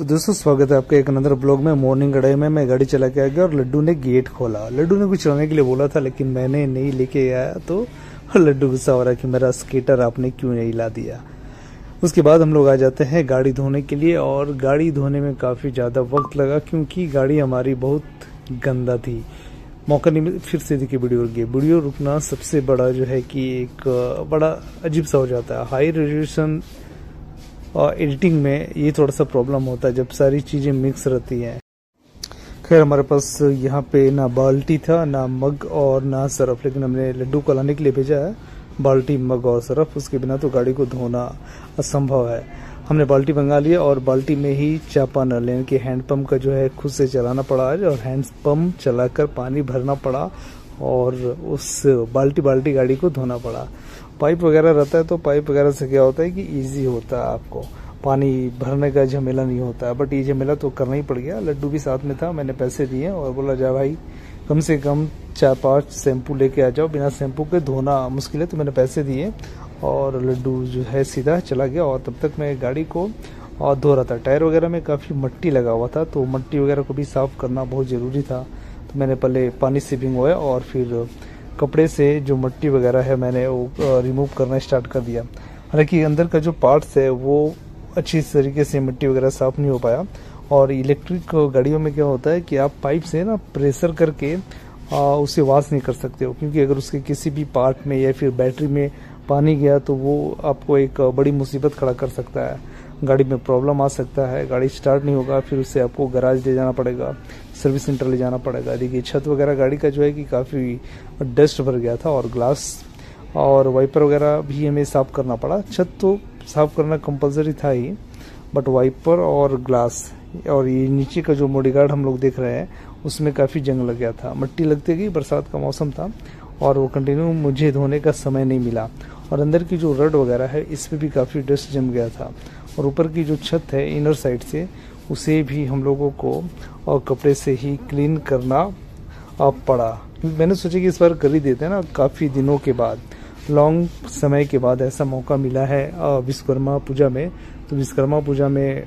तो दोस्तों स्वागत है आपका एक नंदर ब्लॉग में। मॉर्निंग कढ़ाई में मैं गाड़ी चला के आ गया और लड्डू ने गेट खोला। लड्डू ने कुछ चलाने के लिए बोला था लेकिन मैंने नहीं लेके आया, तो लड्डू गुस्सा हो रहा कि मेरा स्केटर आपने क्यों नहीं ला दिया। उसके बाद हम लोग आ जाते हैं गाड़ी धोने के लिए, और गाड़ी धोने में काफ़ी ज़्यादा वक्त लगा क्योंकि गाड़ी हमारी बहुत गंदा थी। मौका नहीं मिला, फिर से देखिए वीडियो रुक गई। वीडियो रुकना सबसे बड़ा जो है कि एक बड़ा अजीब सा हो जाता है। हाई रेजोल्यूशन एडिटिंग में ये थोड़ा सा प्रॉब्लम होता है जब सारी चीज़ें मिक्स रहती हैं। खैर हमारे पास यहाँ पे ना बाल्टी था, ना मग और ना सरफ, लेकिन हमने लड्डू को लाने के लिए भेजा है बाल्टी, मग और सरफ। उसके बिना तो गाड़ी को धोना असंभव है। हमने बाल्टी मंगा लिया और बाल्टी में ही चापा नल यानी कि हैंडपम्प का जो है खुद से चलाना पड़ा आज, और हैंडपम्प चलाकर पानी भरना पड़ा और उस बाल्टी गाड़ी को धोना पड़ा। पाइप वगैरह रहता है तो पाइप वगैरह से क्या होता है कि ईजी होता है, आपको पानी भरने का झमेला नहीं होता है। बट ये झमेला तो करना ही पड़ गया। लड्डू भी साथ में था, मैंने पैसे दिए और बोला जा भाई कम से कम 4-5 शैम्पू लेके आ जाओ, बिना शैम्पू के धोना मुश्किल है। तो मैंने पैसे दिए और लड्डू जो है सीधा चला गया। और तब तक मैं गाड़ी को धो रहा था। टायर वगैरह में काफ़ी मिट्टी लगा हुआ था तो मिट्टी वगैरह को भी साफ़ करना बहुत ज़रूरी था। तो मैंने पहले पानी से भिगोया और फिर कपड़े से जो मिट्टी वगैरह है मैंने वो रिमूव करना स्टार्ट कर दिया। हालाँकि अंदर का जो पार्ट्स है वो अच्छी तरीके से मिट्टी वगैरह साफ़ नहीं हो पाया। और इलेक्ट्रिक गाड़ियों में क्या होता है कि आप पाइप से ना प्रेशर करके उसे वॉश नहीं कर सकते हो, क्योंकि अगर उसके किसी भी पार्ट में या फिर बैटरी में पानी गया तो वो आपको एक बड़ी मुसीबत खड़ा कर सकता है। गाड़ी में प्रॉब्लम आ सकता है, गाड़ी स्टार्ट नहीं होगा, फिर उसे आपको गैराज ले जाना पड़ेगा, सर्विस सेंटर ले जाना पड़ेगा। देखिए छत वगैरह गाड़ी का जो है कि काफ़ी डस्ट भर गया था और ग्लास और वाइपर वगैरह भी हमें साफ़ करना पड़ा। छत तो साफ़ करना कंपलसरी था ही, बट वाइपर और ग्लास और ये नीचे का जो बॉडीगार्ड हम लोग देख रहे हैं उसमें काफ़ी जंग लग गया था, मिट्टी लगती गई। बरसात का मौसम था और वो कंटिन्यू मुझे धोने का समय नहीं मिला। और अंदर की जो रड वगैरह है इस पर भी काफ़ी डस्ट जम गया था, और ऊपर की जो छत है इनर साइड से उसे भी हम लोगों को और कपड़े से ही क्लीन करना पड़ा। मैंने सोचा कि इस बार कर ही देते हैं ना, काफ़ी दिनों के बाद, लॉन्ग समय के बाद ऐसा मौका मिला है विश्वकर्मा पूजा में। तो विश्वकर्मा पूजा में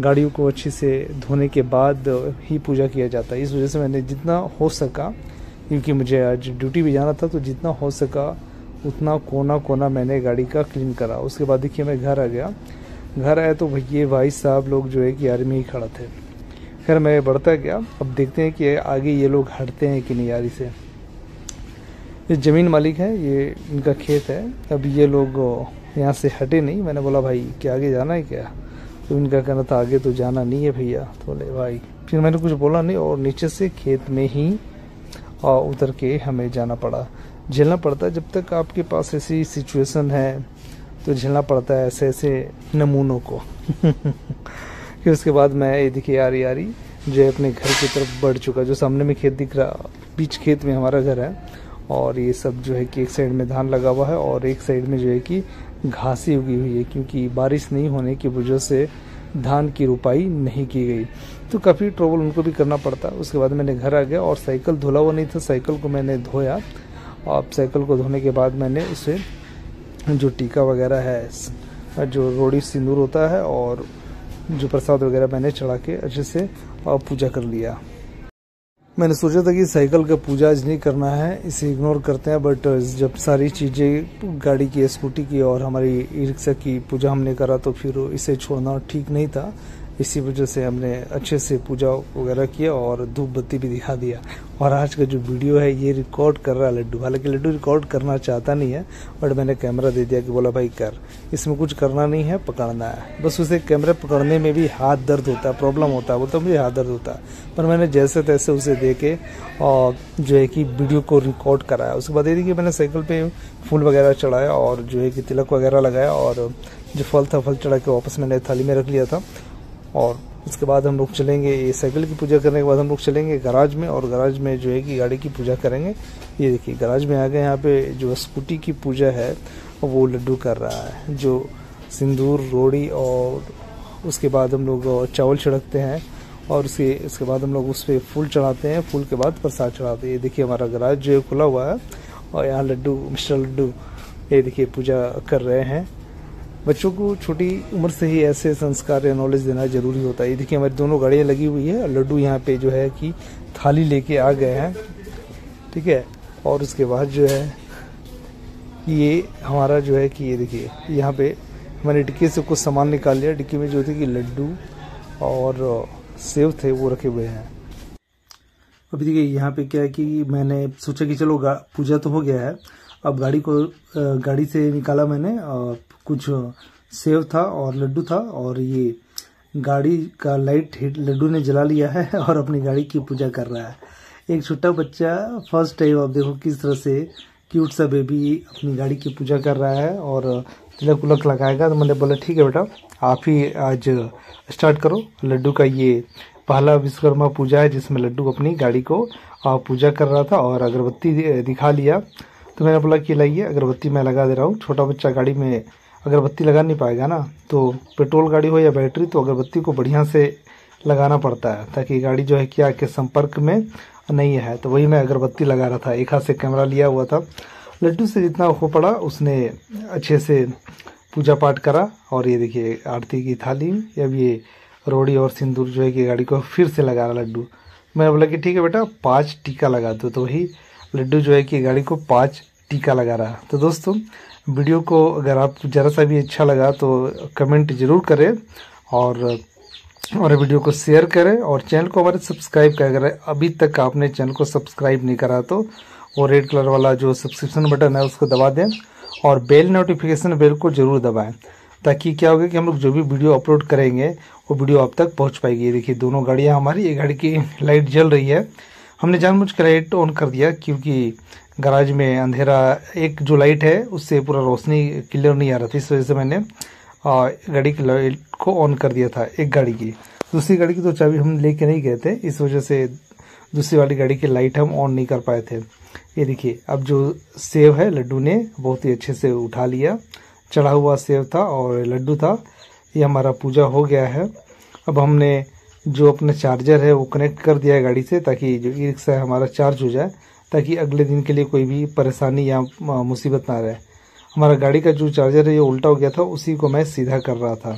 गाड़ियों को अच्छे से धोने के बाद ही पूजा किया जाता है। इस वजह से मैंने जितना हो सका, क्योंकि मुझे आज ड्यूटी भी जाना था, तो जितना हो सका उतना कोना कोना मैंने गाड़ी का क्लीन करा। उसके बाद देखिए मैं घर आ गया। घर आया तो भैया भाई साहब लोग जो है कि आर्मी ही खड़ा थे। खैर मैं बढ़ता गया, अब देखते हैं कि आगे ये लोग हटते हैं कि नहीं। यारी से ये ज़मीन मालिक है, ये इनका खेत है। अब ये लोग यहाँ से हटे नहीं। मैंने बोला भाई क्या आगे जाना है क्या, तो इनका कहना था आगे तो जाना नहीं है भैया। तो बोले भाई, फिर मैंने कुछ बोला नहीं और नीचे से खेत में ही उतर के हमें जाना पड़ा। झेलना पड़ता है, जब तक आपके पास ऐसी सिचुएशन है तो झेलना पड़ता है ऐसे ऐसे नमूनों को। फिर उसके बाद मैं ये देखिए आरी जो है अपने घर की तरफ बढ़ चुका। जो सामने में खेत दिख रहा, बीच खेत में हमारा घर है, और ये सब जो है कि एक साइड में धान लगा हुआ है और एक साइड में जो है कि घासें उगी हुई है, क्योंकि बारिश नहीं होने की वजह से धान की रुपाई नहीं की गई। तो काफ़ी ट्रबल उनको भी करना पड़ता। उसके बाद मैंने घर आ गया और साइकिल धुला हुआ नहीं था, साइकिल को मैंने धोया। अब साइकिल को धोने के बाद मैंने उसे जो टीका वगैरह है, जो रोड़ी सिंदूर होता है और जो प्रसाद वगैरह मैंने चढ़ा के अच्छे से पूजा कर लिया। मैंने सोचा था कि साइकिल का पूजा आज नहीं करना है, इसे इग्नोर करते हैं, बट जब सारी चीज़ें गाड़ी की, स्कूटी की और हमारी ई रिक्शा की पूजा हमने करा तो फिर इसे छोड़ना ठीक नहीं था। इसी वजह से हमने अच्छे से पूजा वगैरह किया और धूप बत्ती भी दिखा दिया। और आज का जो वीडियो है ये रिकॉर्ड कर रहा है लड्डू। हालांकि लड्डू रिकॉर्ड करना चाहता नहीं है, बट मैंने कैमरा दे दिया कि बोला भाई कर, इसमें कुछ करना नहीं है, पकड़ना है बस। उसे कैमरा पकड़ने में भी हाथ दर्द होता है, प्रॉब्लम होता है, वो तो मुझे हाथ दर्द होता है, पर मैंने जैसे तैसे उसे दे के और जो है कि वीडियो को रिकॉर्ड कराया। उसके बाद ये देखिए मैंने साइकिल पर फूल वगैरह चढ़ाया और जो है कि तिलक वगैरह लगाया, और जो फल था फल चढ़ा के वापस मैंने थाली में रख लिया था। और उसके बाद हम लोग चलेंगे, ये साइकिल की पूजा करने के बाद हम लोग चलेंगे गैराज में, और गैराज में जो है कि गाड़ी की पूजा करेंगे। ये देखिए गैराज में आ गए। यहाँ पे जो स्कूटी की पूजा है वो लड्डू कर रहा है, जो सिंदूर रोड़ी, और उसके बाद हम लोग चावल छिड़कते हैं और उसके बाद हम लोग उस पर फूल चढ़ाते हैं, फूल के बाद प्रसाद चढ़ाते हैं। ये देखिए हमारा गैराज जो है खुला हुआ है और यहाँ लड्डू, मिस्टर लड्डू ये देखिए पूजा कर रहे हैं। बच्चों को छोटी उम्र से ही ऐसे संस्कार या नॉलेज देना जरूरी होता है। देखिए हमारी दोनों गाड़ियाँ लगी हुई है और लड्डू यहाँ पे जो है कि थाली लेके आ गए हैं, ठीक है। और उसके बाद जो है ये हमारा जो है कि ये देखिए यहाँ पे मैंने डिक्की से कुछ सामान निकाल लिया। डिक्की में जो थे कि लड्डू और सेब थे वो रखे हुए हैं। अभी देखिए यहाँ पे क्या है कि मैंने सोचा कि चलो पूजा तो हो गया है, अब गाड़ी को गाड़ी से निकाला मैंने और कुछ सेब था और लड्डू था और ये गाड़ी का लाइट लड्डू ने जला लिया है और अपनी गाड़ी की पूजा कर रहा है। एक छोटा बच्चा फर्स्ट टाइम, आप देखो किस तरह से क्यूट सा बेबी अपनी गाड़ी की पूजा कर रहा है और तिलक उलक लगाएगा। तो मैंने बोला ठीक है बेटा आप ही आज स्टार्ट करो। लड्डू का ये पहला विश्वकर्मा पूजा है जिसमें लड्डू अपनी गाड़ी को पूजा कर रहा था और अगरबत्ती दिखा लिया। तो मैंने बोला कि लाइए अगरबत्ती मैं लगा दे रहा हूँ। छोटा बच्चा गाड़ी में अगरबत्ती लगा नहीं पाएगा ना, तो पेट्रोल गाड़ी हो या बैटरी तो अगरबत्ती को बढ़िया से लगाना पड़ता है ताकि गाड़ी जो है क्या के संपर्क में नहीं है। तो वही मैं अगरबत्ती लगा रहा था, एक हाथ से कैमरा लिया हुआ था। लड्डू से जितना हो पड़ा उसने अच्छे से पूजा पाठ करा और ये देखिए आरती की थाली, अब ये रोड़ी और सिंदूर जो है कि गाड़ी को फिर से लगा रहा लड्डू। मैंने बोला कि ठीक है बेटा 5 टीका लगा दो, तो वही लड्डू जो है कि गाड़ी को 5 टीका लगा रहा। तो दोस्तों वीडियो को अगर आप ज़रा सा भी अच्छा लगा तो कमेंट जरूर करें और वीडियो को शेयर करें और चैनल को हमारे सब्सक्राइब करें। अभी तक आपने चैनल को सब्सक्राइब नहीं करा तो वो रेड कलर वाला जो सब्सक्रिप्शन बटन है उसको दबा दें और बेल नोटिफिकेशन बेल को जरूर दबाएं ताकि क्या होगा कि हम लोग जो भी वीडियो अपलोड करेंगे वो वीडियो आप तक पहुंच पाएगी। ये देखिए दोनों गाड़ियाँ हमारी, ये गाड़ी की लाइट जल रही है। हमने जानबूझ के लाइट ऑन कर दिया क्योंकि गराज में अंधेरा, एक जो लाइट है उससे पूरा रोशनी क्लियर नहीं आ रहा था, इस वजह से मैंने गाड़ी की लाइट को ऑन कर दिया था। एक गाड़ी की, दूसरी गाड़ी की तो चाबी हम लेके नहीं गए थे, इस वजह से दूसरी वाली गाड़ी की लाइट हम ऑन नहीं कर पाए थे। ये देखिए अब जो सेब है लड्डू ने बहुत ही अच्छे से उठा लिया, चढ़ा हुआ सेब था और लड्डू था। ये हमारा पूजा हो गया है। अब हमने जो अपना चार्जर है वो कनेक्ट कर दिया है गाड़ी से ताकि जो ई रिक्शा है हमारा चार्ज हो जाए ताकि अगले दिन के लिए कोई भी परेशानी या मुसीबत ना रहे। हमारा गाड़ी का जो चार्जर है ये उल्टा हो गया था, उसी को मैं सीधा कर रहा था।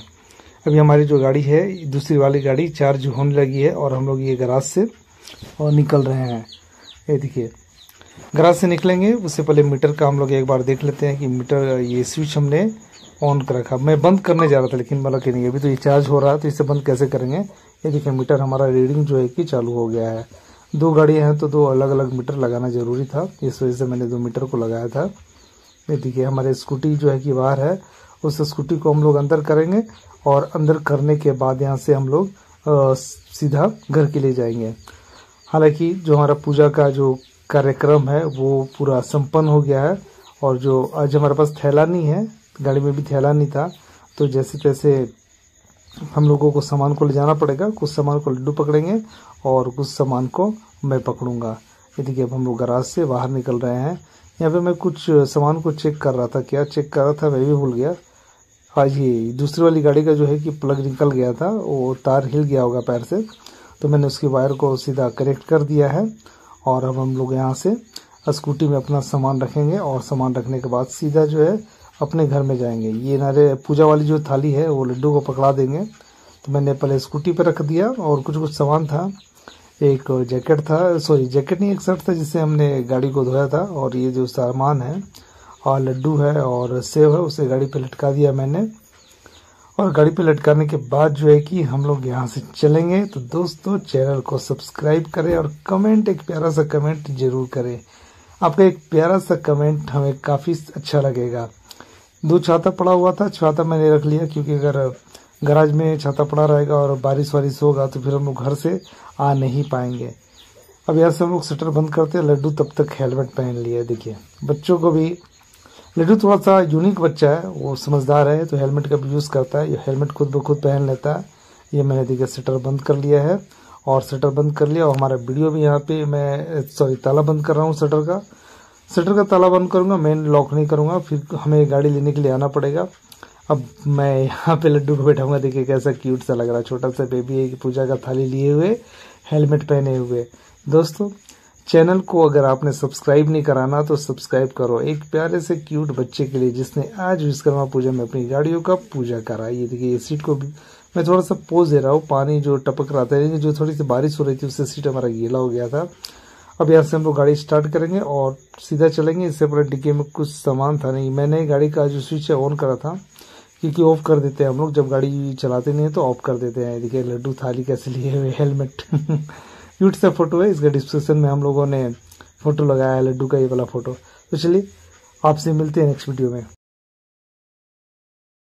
अभी हमारी जो गाड़ी है दूसरी वाली गाड़ी चार्ज होने लगी है और हम लोग ये गराज से और निकल रहे हैं। ये देखिए गराज से निकलेंगे उससे पहले मीटर का हम लोग एक बार देख लेते हैं कि मीटर ये स्विच हमने ऑन कर रखा। मैं बंद करने जा रहा था लेकिन बोला कि नहीं अभी तो ये चार्ज हो रहा है तो इसे बंद कैसे करेंगे। ये देखिए मीटर हमारा रीडिंग जो है कि चालू हो गया है। 2 गाड़ियाँ हैं तो 2 अलग अलग मीटर लगाना ज़रूरी था, इस वजह से मैंने 2 मीटर को लगाया था। ये देखिए हमारे स्कूटी जो है कि बाहर है, उस स्कूटी को हम लोग अंदर करेंगे और अंदर करने के बाद यहाँ से हम लोग सीधा घर के लिए जाएंगे। हालांकि जो हमारा पूजा का जो कार्यक्रम है वो पूरा संपन्न हो गया है और जो आज हमारे पास थैला नहीं है, गाड़ी में भी थैला नहीं था, तो जैसे तैसे हम लोगों को सामान को ले जाना पड़ेगा। कुछ सामान को लड्डू पकड़ेंगे और कुछ सामान को मैं पकड़ूंगा। ये देखिए अब हम लोग गराज से बाहर निकल रहे हैं। यहाँ पे मैं कुछ सामान को चेक कर रहा था, क्या चेक कर रहा था मैं भी भूल गया। आज ही दूसरी वाली गाड़ी का जो है कि प्लग निकल गया था, वो तार हिल गया होगा पैर से, तो मैंने उसकी वायर को सीधा कनेक्ट कर दिया है और अब हम लोग यहाँ से स्कूटी में अपना सामान रखेंगे और सामान रखने के बाद सीधा जो है अपने घर में जाएंगे। ये नारे पूजा वाली जो थाली है वो लड्डू को पकड़ा देंगे। तो मैंने पहले स्कूटी पर रख दिया और कुछ सामान था, एक जैकेट था, सॉरी जैकेट नहीं एक शर्ट था जिससे हमने गाड़ी को धोया था और ये जो सामान है और लड्डू है और सेब है उसे गाड़ी पे लटका दिया मैंने। और गाड़ी पे लटकाने के बाद जो है कि हम लोग यहाँ से चलेंगे। तो दोस्तों चैनल को सब्सक्राइब करें और कमेंट, एक प्यारा सा कमेंट जरूर करें। आपका एक प्यारा सा कमेंट हमें काफ़ी अच्छा लगेगा। 2 छाता पड़ा हुआ था, छाता मैंने रख लिया क्योंकि अगर गराज में छाता पड़ा रहेगा और बारिश वारिश होगा तो फिर हम लोग घर से आ नहीं पाएंगे। अब यहाँ से हम लोग शटर बंद करते हैं। लड्डू तब तक हेलमेट पहन लिया। देखिए बच्चों को भी, लड्डू थोड़ा सा यूनिक बच्चा है, वो समझदार है तो हेलमेट का भी यूज़ करता है, हेलमेट खुद ब खुद पहन लेता है। ये मैंने देखिए शटर बंद कर लिया है और शटर बंद कर लिया और हमारा वीडियो भी यहाँ पर मैं ताला बंद कर रहा हूँ। शटर का ताला बंद करूँगा, मेन लॉक नहीं करूँगा, फिर हमें गाड़ी लेने के लिए आना पड़ेगा। अब मैं यहाँ पे लड्डू को बैठाऊंगा। देखिए कैसा क्यूट सा लग रहा है, छोटा सा बेबी है कि पूजा का थाली लिए हुए, हेलमेट पहने हुए। दोस्तों चैनल को अगर आपने सब्सक्राइब नहीं कराना तो सब्सक्राइब करो। एक प्यारे से क्यूट बच्चे के लिए जिसने आज विश्वकर्मा पूजा में अपनी गाड़ियों का पूजा करा। ये देखिए, ये सीट को मैं थोड़ा सा पोज दे रहा हूँ, पानी जो टपक रहा था, जो थोड़ी सी बारिश हो रही थी उससे सीट हमारा गीला हो गया था। अब यहाँ से हम लोग गाड़ी स्टार्ट करेंगे और सीधा चलेंगे। इससे पहले डिक्की में कुछ सामान था नहीं, मैंने गाड़ी का जो स्विच है ऑन करा था, क्योंकि ऑफ कर देते हैं हम लोग जब गाड़ी चलाते नहीं है तो ऑफ कर देते हैं। देखिए लड्डू थाली कैसे लिए हुए, हेलमेट, क्यूट सा फोटो है। इसका डिस्क्रिप्शन में हम लोगों ने फोटो लगाया है लड्डू का, ये वाला फोटो। तो चलिए आपसे मिलते हैं नेक्स्ट वीडियो में।